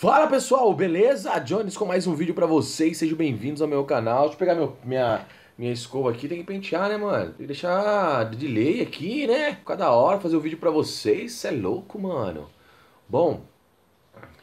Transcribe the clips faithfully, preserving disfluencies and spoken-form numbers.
Fala pessoal, beleza? Jones com mais um vídeo pra vocês, sejam bem-vindos ao meu canal. Deixa eu pegar meu, minha, minha escova aqui, tem que pentear, né mano? Tem que deixar delay aqui, né? Cada hora fazer o um vídeo pra vocês, cê é louco, mano. Bom,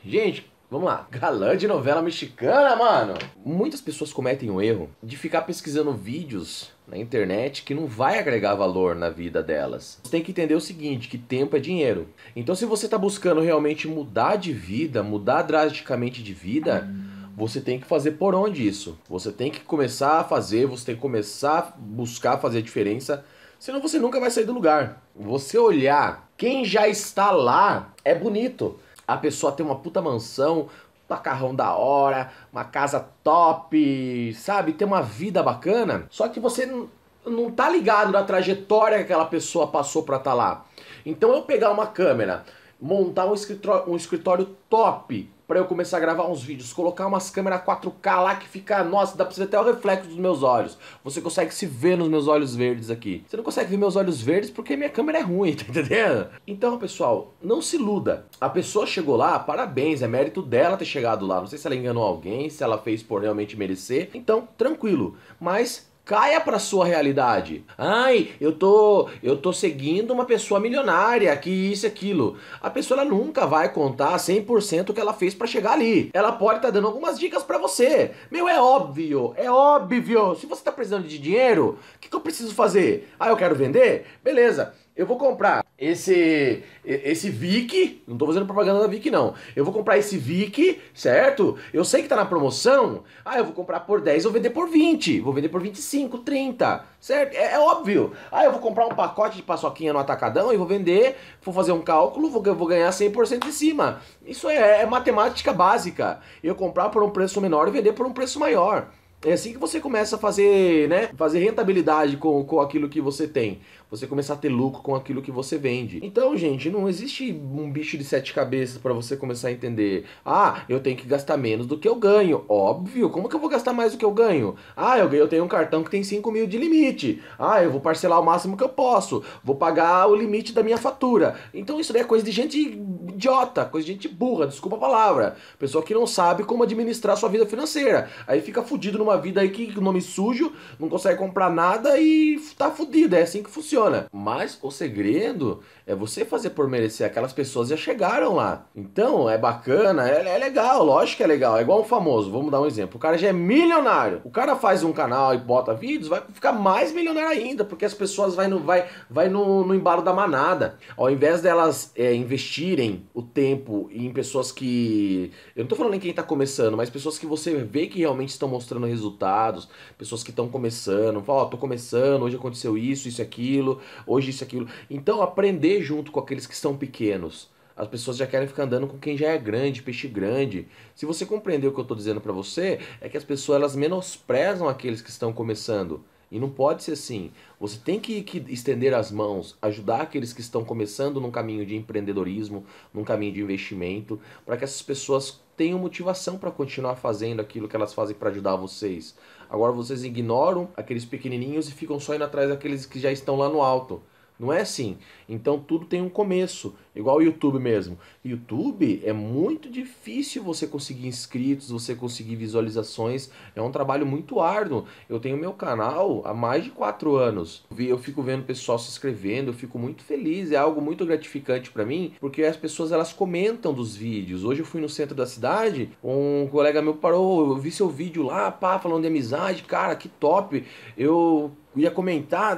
gente, vamos lá. Galã de novela mexicana, mano. Muitas pessoas cometem o erro de ficar pesquisando vídeos na internet que não vai agregar valor na vida delas. Você tem que entender o seguinte, que tempo é dinheiro. Então se você tá buscando realmente mudar de vida, mudar drasticamente de vida, você tem que fazer por onde isso? Você tem que começar a fazer, você tem que começar a buscar fazer a diferença, senão você nunca vai sair do lugar. Você olhar quem já está lá é bonito. A pessoa tem uma puta mansão, macarrão da hora, uma casa top, sabe? Tem uma vida bacana. Só que você não, não tá ligado na trajetória que aquela pessoa passou pra tá lá. Então eu pegar uma câmera, montar um escritório, um escritório top pra eu começar a gravar uns vídeos, colocar umas câmeras quatro K lá que fica, nossa, dá pra você ver até o reflexo dos meus olhos. Você consegue se ver nos meus olhos verdes aqui. Você não consegue ver meus olhos verdes porque minha câmera é ruim, tá entendendo? Então, pessoal, não se iluda. A pessoa chegou lá, parabéns, é mérito dela ter chegado lá. Não sei se ela enganou alguém, se ela fez por realmente merecer. Então, tranquilo, mas caia pra sua realidade. Ai, eu tô, eu tô seguindo uma pessoa milionária, que isso e aquilo. A pessoa ela nunca vai contar cem por cento o que ela fez pra chegar ali. Ela pode estar dando algumas dicas pra você. Meu, é óbvio, é óbvio. Se você tá precisando de dinheiro, o que, que eu preciso fazer? Ah, eu quero vender? Beleza, eu vou comprar esse, esse Vic. Não tô fazendo propaganda da Vic, não. Eu vou comprar esse Vic, certo? Eu sei que tá na promoção. Ah, eu vou comprar por dez, vou vender por vinte. Vou vender por vinte e cinco, trinta, certo? É, é óbvio. Ah, eu vou comprar um pacote de paçoquinha no Atacadão e vou vender. Vou fazer um cálculo, vou, vou ganhar cem por cento em cima. Isso é, é matemática básica. Eu comprar por um preço menor e vender por um preço maior. É assim que você começa a fazer, né, fazer rentabilidade com, com aquilo que você tem. Você começar a ter lucro com aquilo que você vende. Então, gente, não existe um bicho de sete cabeças pra você começar a entender. Ah, eu tenho que gastar menos do que eu ganho. Óbvio, como que eu vou gastar mais do que eu ganho? Ah, eu, eu tenho um cartão que tem cinco mil de limite. Ah, eu vou parcelar o máximo que eu posso. Vou pagar o limite da minha fatura. Então isso daí é coisa de gente idiota, coisa de gente burra, desculpa a palavra. Pessoa que não sabe como administrar sua vida financeira. Aí fica fudido numa vida aí que nome sujo, não consegue comprar nada e tá fudido, é assim que funciona. Mas o segredo é você fazer por merecer, aquelas pessoas já chegaram lá. Então é bacana, é, é legal, lógico que é legal, é igual um famoso, vamos dar um exemplo, o cara já é milionário, o cara faz um canal e bota vídeos, vai ficar mais milionário ainda, porque as pessoas vai no, vai, vai no, no embalo da manada. Ao invés delas é, investirem o tempo em pessoas que, eu não tô falando em quem tá começando, mas pessoas que você vê que realmente estão mostrando resultados, resultados, pessoas que estão começando, falam, ó, tô começando, hoje aconteceu isso, isso, aquilo, hoje isso, aquilo. Então aprender junto com aqueles que são pequenos. As pessoas já querem ficar andando com quem já é grande, peixe grande. Se você compreender o que eu tô dizendo pra você, é que as pessoas elas menosprezam aqueles que estão começando. E não pode ser assim. Você tem que, que estender as mãos, ajudar aqueles que estão começando num caminho de empreendedorismo, num caminho de investimento, para que essas pessoas tenham motivação para continuar fazendo aquilo que elas fazem para ajudar vocês. Agora vocês ignoram aqueles pequenininhos e ficam só indo atrás daqueles que já estão lá no alto. Não é assim. Então tudo tem um começo, igual o YouTube mesmo. YouTube é muito difícil você conseguir inscritos, você conseguir visualizações, é um trabalho muito árduo. Eu tenho meu canal há mais de quatro anos. Eu fico vendo o pessoal se inscrevendo, eu fico muito feliz, é algo muito gratificante pra mim, porque as pessoas elas comentam dos vídeos. Hoje eu fui no centro da cidade, um colega meu parou, eu vi seu vídeo lá, pá, falando de amizade, cara, que top, eu ia comentar,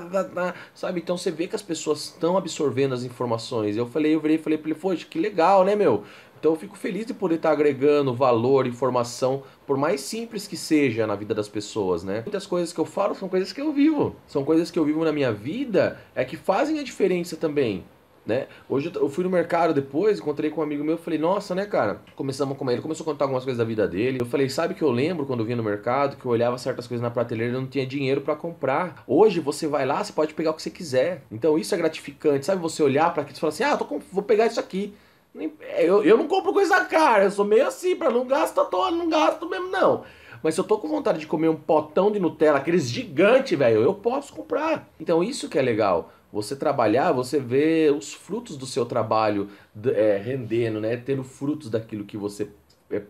sabe? Então você vê que as pessoas estão absorvendo as informações. Eu falei, eu virei e falei pra ele, poxa, que legal, né, meu? Então eu fico feliz de poder estar agregando valor, informação, por mais simples que seja na vida das pessoas, né? Muitas coisas que eu falo são coisas que eu vivo. São coisas que eu vivo na minha vida, é que fazem a diferença também, né? Hoje eu fui no mercado depois, encontrei com um amigo meu e falei, nossa, né, cara? Começamos com ele, começou a contar algumas coisas da vida dele. Eu falei, sabe que eu lembro quando eu vinha no mercado, que eu olhava certas coisas na prateleira e eu não tinha dinheiro pra comprar. Hoje você vai lá, você pode pegar o que você quiser. Então isso é gratificante, sabe? Você olhar pra aquilo e falar assim, ah, eu tô com... vou pegar isso aqui. Eu, eu não compro coisa cara, eu sou meio assim, pra não gastar, tô, não gasto mesmo, não. Mas se eu tô com vontade de comer um potão de Nutella, aqueles gigantes, velho, eu posso comprar. Então isso que é legal. Você trabalhar, você vê os frutos do seu trabalho é, rendendo, né? Tendo frutos daquilo que você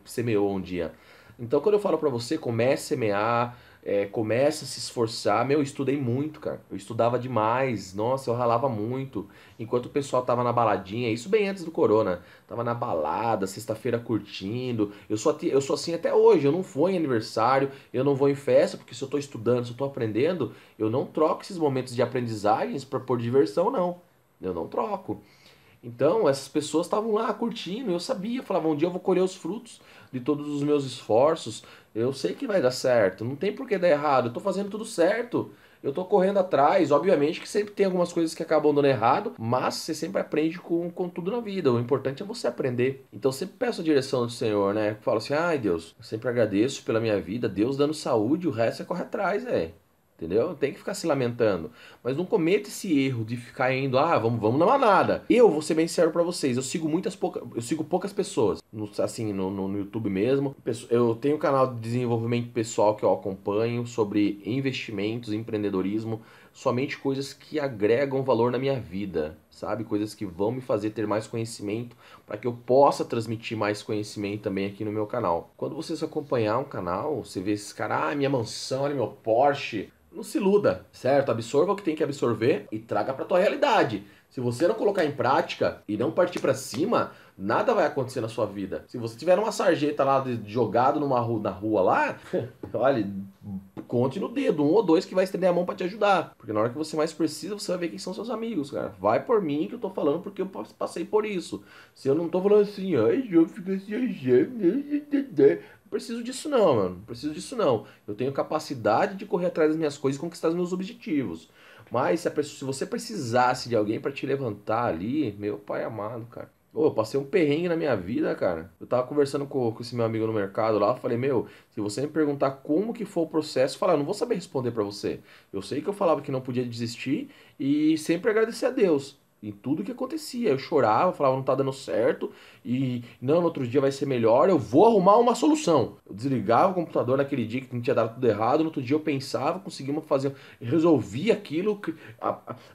semeou um dia. Então quando eu falo pra você, comece a semear, é, comece a se esforçar. Meu, eu estudei muito, cara. Eu estudava demais. Nossa, eu ralava muito. Enquanto o pessoal tava na baladinha, isso bem antes do corona. Tava na balada, sexta-feira curtindo. Eu sou, eu sou assim até hoje. Eu não vou em aniversário, eu não vou em festa, porque se eu tô estudando, se eu tô aprendendo, eu não troco esses momentos de aprendizagens pra pôr diversão, não. Eu não troco. Então, essas pessoas estavam lá curtindo, eu sabia, eu falava, um dia eu vou colher os frutos de todos os meus esforços, eu sei que vai dar certo, não tem por que dar errado, eu tô fazendo tudo certo, eu tô correndo atrás, obviamente que sempre tem algumas coisas que acabam dando errado, mas você sempre aprende com, com tudo na vida, o importante é você aprender. Então, eu sempre peço a direção do Senhor, né, eu falo assim, ai Deus, eu sempre agradeço pela minha vida, Deus dando saúde, o resto é correr atrás, velho. Entendeu? Tem que ficar se lamentando. Mas não cometa esse erro de ficar indo, ah, vamos, vamos na manada. Eu vou ser bem sério pra vocês, eu sigo muitas poucas, eu sigo poucas pessoas, no, assim, no, no, no YouTube mesmo. Eu tenho um canal de desenvolvimento pessoal que eu acompanho sobre investimentos, empreendedorismo, somente coisas que agregam valor na minha vida, sabe? Coisas que vão me fazer ter mais conhecimento para que eu possa transmitir mais conhecimento também aqui no meu canal. Quando você se acompanhar um canal, você vê esses caras, ah, minha mansão, olha meu Porsche. Não se iluda, certo? Absorva o que tem que absorver e traga pra tua realidade. Se você não colocar em prática e não partir pra cima, nada vai acontecer na sua vida. Se você tiver uma sarjeta lá de, jogado numa rua, na rua lá, olha, conte no dedo, um ou dois que vai estender a mão pra te ajudar. Porque na hora que você mais precisa, você vai ver quem são seus amigos, cara. Vai por mim que eu tô falando porque eu passei por isso. Se eu não tô falando assim, ai, eu fico assim, não preciso disso não, mano, não preciso disso não. Eu tenho capacidade de correr atrás das minhas coisas e conquistar os meus objetivos. Mas se, a pessoa, se você precisasse de alguém pra te levantar ali, meu pai amado, cara. Ô, eu passei um perrengue na minha vida, cara. Eu tava conversando com, com esse meu amigo no mercado lá, eu falei, meu, se você me perguntar como que foi o processo, falar, eu não vou saber responder pra você. Eu sei que eu falava que não podia desistir e sempre agradecer a Deus. Em tudo que acontecia, eu chorava, falava não tá dando certo e não, no outro dia vai ser melhor, eu vou arrumar uma solução. Eu desligava o computador naquele dia que não tinha dado tudo errado, no outro dia eu pensava, conseguia fazer, resolvia aquilo,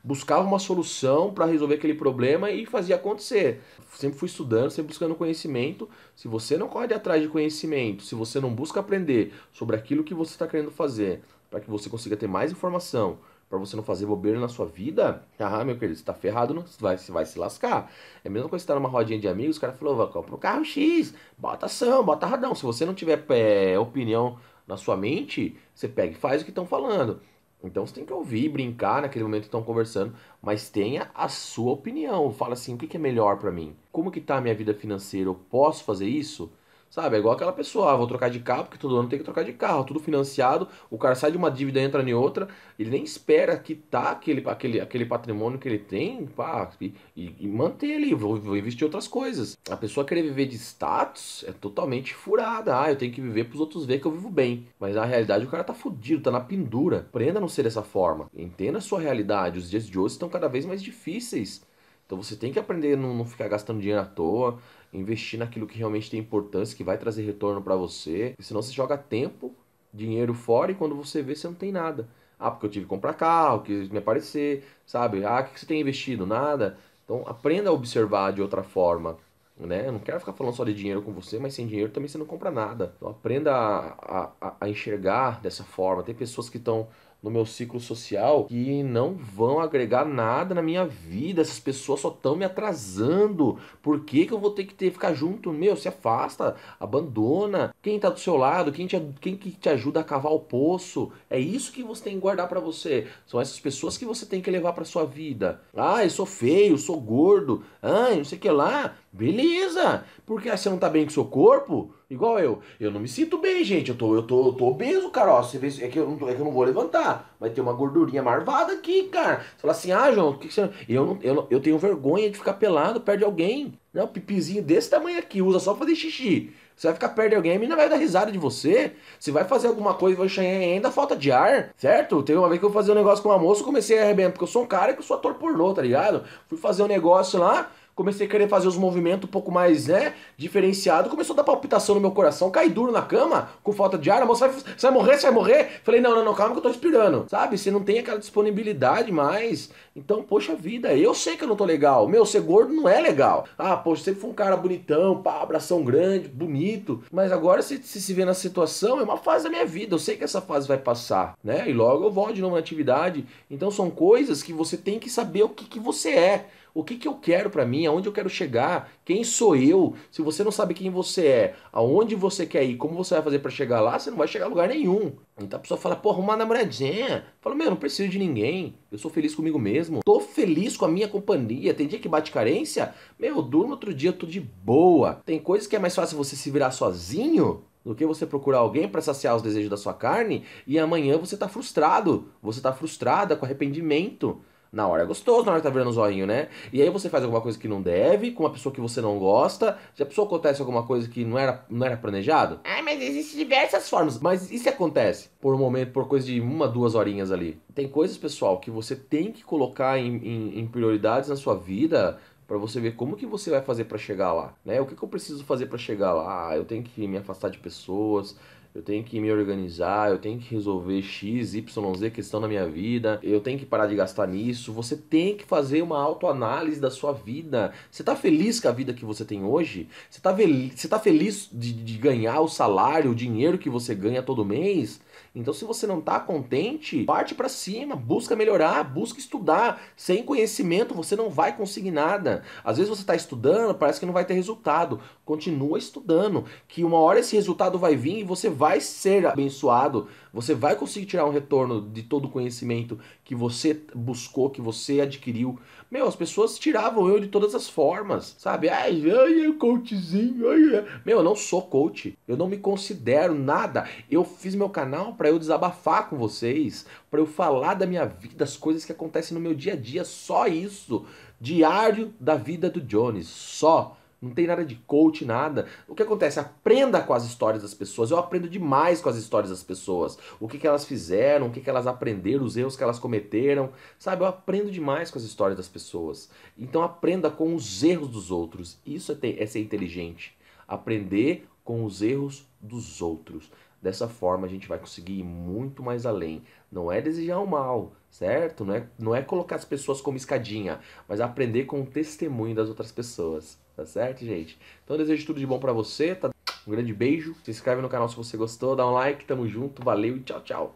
buscava uma solução para resolver aquele problema e fazia acontecer. Sempre fui estudando, sempre buscando conhecimento. Se você não corre atrás de conhecimento, se você não busca aprender sobre aquilo que você está querendo fazer, para que você consiga ter mais informação, pra você não fazer bobeira na sua vida, ah, meu querido, você tá ferrado, não, você, vai, você vai se lascar. É a mesma coisa que você tá numa rodinha de amigos, o cara falou, vai comprar um carro X, bota ação, bota radão. Se você não tiver é, opinião na sua mente, você pega e faz o que estão falando. Então você tem que ouvir, brincar naquele momento que estão conversando, mas tenha a sua opinião. Fala assim, o que é melhor pra mim? Como que tá a minha vida financeira? Eu posso fazer isso? Sabe, é igual aquela pessoa, ah, vou trocar de carro, porque todo ano tem que trocar de carro, tudo financiado, o cara sai de uma dívida e entra em outra, ele nem espera quitar aquele, aquele, aquele patrimônio que ele tem, pá, e, e manter ali, vou, vou investir em outras coisas. A pessoa querer viver de status é totalmente furada, ah, eu tenho que viver para os outros verem que eu vivo bem. Mas na realidade o cara tá fudido, tá na pendura. Aprenda a não ser dessa forma, entenda a sua realidade, os dias de hoje estão cada vez mais difíceis. Então você tem que aprender a não, não ficar gastando dinheiro à toa, investir naquilo que realmente tem importância, que vai trazer retorno pra você. Senão você joga tempo, dinheiro fora e quando você vê, você não tem nada. Ah, porque eu tive que comprar carro, quis me aparecer, sabe? Ah, o que você tem investido? Nada. Então aprenda a observar de outra forma, né? Eu não quero ficar falando só de dinheiro com você, mas sem dinheiro também você não compra nada. Então aprenda a, a, a enxergar dessa forma. Tem pessoas que estão no meu ciclo social que não vão agregar nada na minha vida, essas pessoas só estão me atrasando, por que que eu vou ter que ter, ficar junto? Meu, se afasta, abandona, quem tá do seu lado, quem, te, quem que te ajuda a cavar o poço, é isso que você tem que guardar pra você, são essas pessoas que você tem que levar pra sua vida. Ah, eu sou feio, eu sou gordo, ah, não sei o que lá, beleza, porque você não tá bem com o seu corpo? Igual eu, eu não me sinto bem, gente, eu tô, eu tô, eu tô obeso, cara, ó, você vê, é que, eu não tô, é que eu não vou levantar, vai ter uma gordurinha marvada aqui, cara. Você fala assim, ah, João, que que você... eu, não, eu, não, eu tenho vergonha de ficar pelado perto de alguém, né, um pipizinho desse tamanho aqui, usa só pra fazer xixi, você vai ficar perto de alguém, a menina vai dar risada de você, você vai fazer alguma coisa, vai achar ainda falta de ar, certo? Teve uma vez que eu fui fazer um negócio com uma moça, comecei a arrebentar, porque eu sou um cara que eu sou ator pornô, tá ligado? Fui fazer um negócio lá, comecei a querer fazer os movimentos um pouco mais, né, diferenciado, começou a dar palpitação no meu coração, caí duro na cama, com falta de ar, a moça, vai, você vai morrer, você vai morrer? Falei, não, não, não, calma que eu tô respirando, sabe? Você não tem aquela disponibilidade mais, então, poxa vida, eu sei que eu não tô legal, meu, ser gordo não é legal. Ah, poxa, sempre foi um cara bonitão, pá, abração grande, bonito, mas agora se se, se vê na situação, é uma fase da minha vida, eu sei que essa fase vai passar, né, e logo eu volto de novo na atividade, então são coisas que você tem que saber o que que você é, o que que eu quero pra mim, aonde eu quero chegar, quem sou eu. Se você não sabe quem você é, aonde você quer ir, como você vai fazer pra chegar lá, você não vai chegar a lugar nenhum. Então a pessoa fala, pô, arruma uma namoradinha. Fala, meu, não preciso de ninguém, eu sou feliz comigo mesmo, tô feliz com a minha companhia. Tem dia que bate carência, meu, eu durmo, outro dia eu tô de boa. Tem coisas que é mais fácil você se virar sozinho do que você procurar alguém para saciar os desejos da sua carne e amanhã você tá frustrado, você tá frustrada com arrependimento. Na hora é gostoso, na hora que tá virando o zoinho, né? E aí você faz alguma coisa que não deve, com uma pessoa que você não gosta. Se a pessoa acontece alguma coisa que não era, não era planejado... Ah, mas existem diversas formas. Mas e se acontece? Por um momento, por coisa de uma, duas horinhas ali. Tem coisas, pessoal, que você tem que colocar em, em, em prioridades na sua vida... Pra você ver como que você vai fazer pra chegar lá, né? O que que eu preciso fazer pra chegar lá? Eu tenho que me afastar de pessoas... Eu tenho que me organizar, eu tenho que resolver X, Y, Z questão na minha vida, eu tenho que parar de gastar nisso. Você tem que fazer uma autoanálise da sua vida. Você tá feliz com a vida que você tem hoje? Você tá, você tá feliz de, de ganhar o salário, o dinheiro que você ganha todo mês? Então se você não tá contente, parte pra cima, busca melhorar, busca estudar. Sem conhecimento você não vai conseguir nada. Às vezes você tá estudando, parece que não vai ter resultado. Continua estudando, que uma hora esse resultado vai vir e você vai... vai ser abençoado, você vai conseguir tirar um retorno de todo o conhecimento que você buscou, que você adquiriu. Meu, as pessoas tiravam eu de todas as formas, sabe? Ai, ai, é coachzinho, ai, é. Meu, eu não sou coach, eu não me considero nada. Eu fiz meu canal pra eu desabafar com vocês, pra eu falar da minha vida, das coisas que acontecem no meu dia a dia, só isso. Diário da vida do Jones, só. Não tem nada de coach, nada. O que acontece? Aprenda com as histórias das pessoas. Eu aprendo demais com as histórias das pessoas. O que que elas fizeram, o que que elas aprenderam, os erros que elas cometeram. Sabe, eu aprendo demais com as histórias das pessoas. Então aprenda com os erros dos outros. Isso é, ter, é ser inteligente. Aprender com os erros dos outros. Dessa forma a gente vai conseguir ir muito mais além. Não é desejar o mal, certo? Não é, não é colocar as pessoas como escadinha, mas aprender com o testemunho das outras pessoas. Tá certo, gente? Então eu desejo tudo de bom pra você, tá? Um grande beijo, se inscreve no canal se você gostou, dá um like, tamo junto, valeu e tchau, tchau!